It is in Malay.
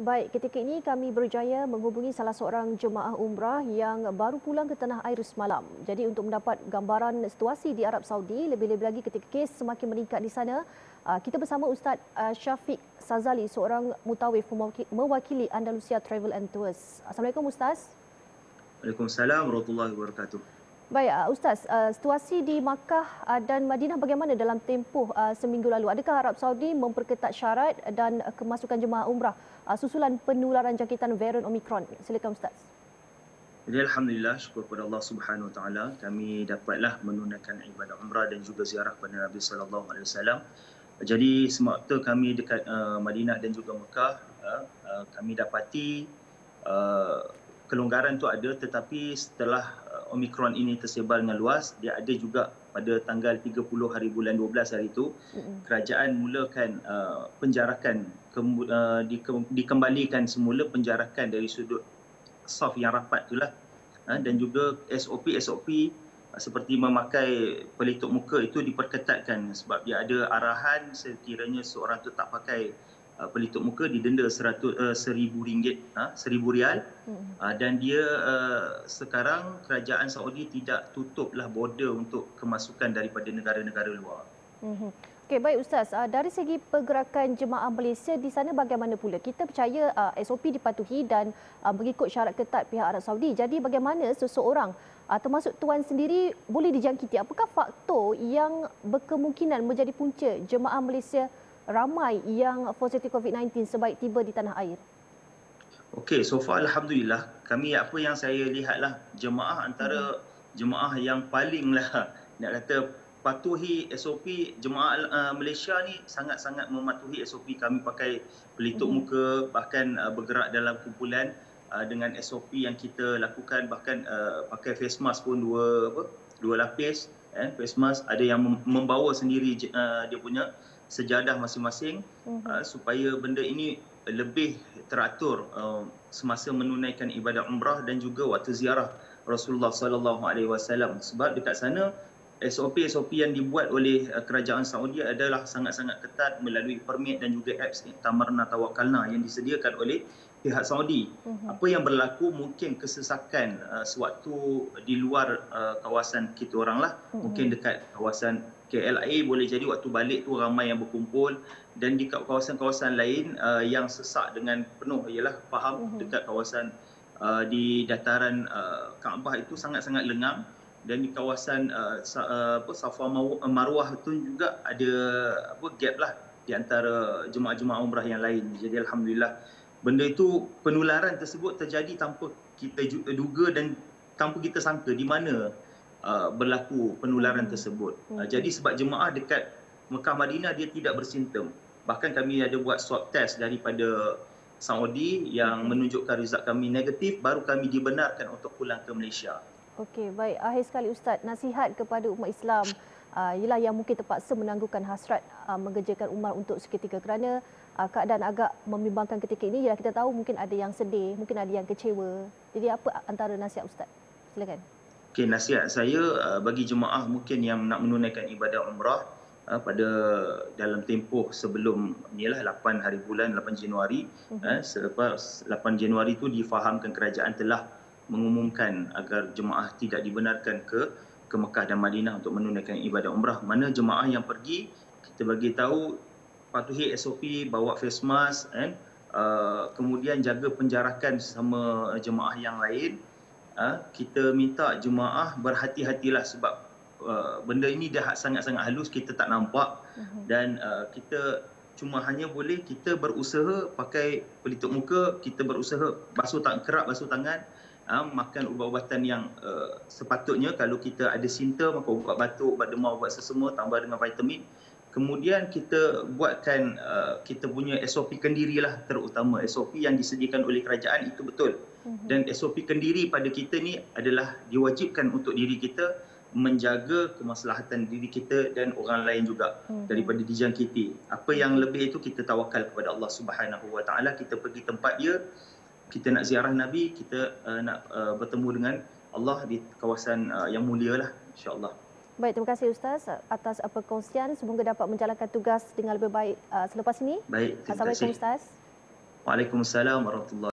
Baik, ketika ini kami berjaya menghubungi salah seorang jemaah umrah yang baru pulang ke tanah air semalam. Jadi untuk mendapat gambaran situasi di Arab Saudi, lebih-lebih lagi ketika kes semakin meningkat di sana, kita bersama Ustaz Syafiq Sazali, seorang mutawif mewakili Andalusia Travel and Tours. Assalamualaikum Ustaz. Waalaikumsalam warahmatullahi wabarakatuh. Baik Ustaz, situasi di Makkah dan Madinah bagaimana dalam tempoh seminggu lalu? Adakah Arab Saudi memperketat syarat dan kemasukan jemaah umrah susulan penularan jangkitan varian Omikron? Silakan Ustaz. Jadi alhamdulillah, syukur kepada Allah Subhanahu Wa Taala, kami dapatlah menunaikan ibadah umrah dan juga ziarah kepada Nabi Sallallahu Alaihi Wasallam. Jadi semasa kami dekat Madinah dan juga Mekah, kami dapati kelonggaran tu ada, tetapi setelah Omikron ini tersebar dengan luas, dia ada juga pada tanggal 30 hari bulan 12 hari itu, kerajaan mulakan penjarakan, dikembalikan semula penjarakan dari sudut saf yang rapat itulah, dan juga SOP seperti memakai pelitup muka itu diperketatkan sebab dia ada arahan sekiranya seorang tu tak pakai pelitup muka didenda RM1,000 dan dia sekarang kerajaan Saudi tidak tutuplah border untuk kemasukan daripada negara-negara luar. Okey, baik Ustaz, dari segi pergerakan jemaah Malaysia di sana bagaimana pula? Kita percaya SOP dipatuhi dan mengikut syarat ketat pihak Arab Saudi. Jadi bagaimana seseorang termasuk tuan sendiri boleh dijangkiti? Apakah faktor yang berkemungkinan menjadi punca jemaah Malaysia ramai yang positif COVID-19 sebaik tiba di tanah air? Okey, so far alhamdulillah, kami apa yang saya lihatlah jemaah antara jemaah yang palinglah nak kata patuhi SOP. Jemaah Malaysia ni sangat-sangat mematuhi SOP. Kami pakai pelitup muka, bahkan bergerak dalam kumpulan dengan SOP yang kita lakukan, bahkan pakai face mask pun dua lapis, face mask. Ada yang membawa sendiri dia punya sejadah masing-masing, supaya benda ini lebih teratur semasa menunaikan ibadah umrah dan juga waktu ziarah Rasulullah sallallahu alaihi wasallam, sebab dekat sana SOP yang dibuat oleh kerajaan Saudi adalah sangat-sangat ketat melalui permit dan juga apps Tamanna Tawakkalna yang disediakan oleh pihak Saudi. Apa yang berlaku mungkin kesesakan sewaktu di luar kawasan kita oranglah, mungkin dekat kawasan KLIA boleh jadi waktu balik tu ramai yang berkumpul, dan di kawasan-kawasan lain yang sesak dengan penuh ialah faham dekat kawasan di dataran Kaabah itu sangat-sangat lengang, dan di kawasan Safa Marwah itu juga ada gap lah di antara jemaah-jemaah umrah yang lain. Jadi alhamdulillah benda itu, penularan tersebut terjadi tanpa kita duga dan tanpa kita sangka di mana berlaku penularan tersebut. Jadi sebab jemaah dekat Mekah Madinah dia tidak bersimptom, bahkan kami ada buat swab test daripada Saudi yang menunjukkan result kami negatif, baru kami dibenarkan untuk pulang ke Malaysia. Okey, baik, akhir sekali Ustaz, nasihat kepada umat Islam ialah yang mungkin terpaksa menangguhkan hasrat mengerjakan umrah untuk seketika kerana keadaan agak membimbangkan ketika ini. Ialah kita tahu mungkin ada yang sedih, mungkin ada yang kecewa. Jadi apa antara nasihat Ustaz? Silakan. Okey, nasihat saya bagi jemaah mungkin yang nak menunaikan ibadah umrah pada dalam tempoh sebelum inilah 8 hari bulan 8 Januari, selepas 8 Januari itu difahamkan kerajaan telah mengumumkan agar jemaah tidak dibenarkan ke Mekah dan Madinah untuk menunaikan ibadah umrah. Mana jemaah yang pergi kita bagi tahu patuhi SOP, bawa face mask, kemudian jaga penjarakan sesama jemaah yang lain. Kita minta jemaah berhati-hatilah sebab benda ini dah sangat-sangat halus, kita tak nampak, dan kita cuma hanya boleh kita berusaha pakai pelitup muka, kita berusaha basuh tangan, makan ubat-ubatan yang sepatutnya. Kalau kita ada simptom, maka ubat batuk, ubat demam, ubat sesama tambah dengan vitamin. Kemudian kita buatkan kita punya SOP kendirilah, terutama SOP yang disediakan oleh kerajaan itu betul. Dan SOP kendiri pada kita ni adalah diwajibkan untuk diri kita menjaga kemaslahatan diri kita dan orang lain juga daripada dijangkiti. Apa yang lebih itu kita tawakal kepada Allah Subhanahu Wa Taala. Kita pergi tempat dia, kita nak ziarah Nabi, kita nak bertemu dengan Allah di kawasan yang mulialah, insya-Allah. Baik, terima kasih Ustaz atas perkongsian. Semoga dapat menjalankan tugas dengan lebih baik selepas ini. Baik, terima kasih. Assalamualaikum Ustaz. Waalaikumsalam warahmatullahi wabarakatuh.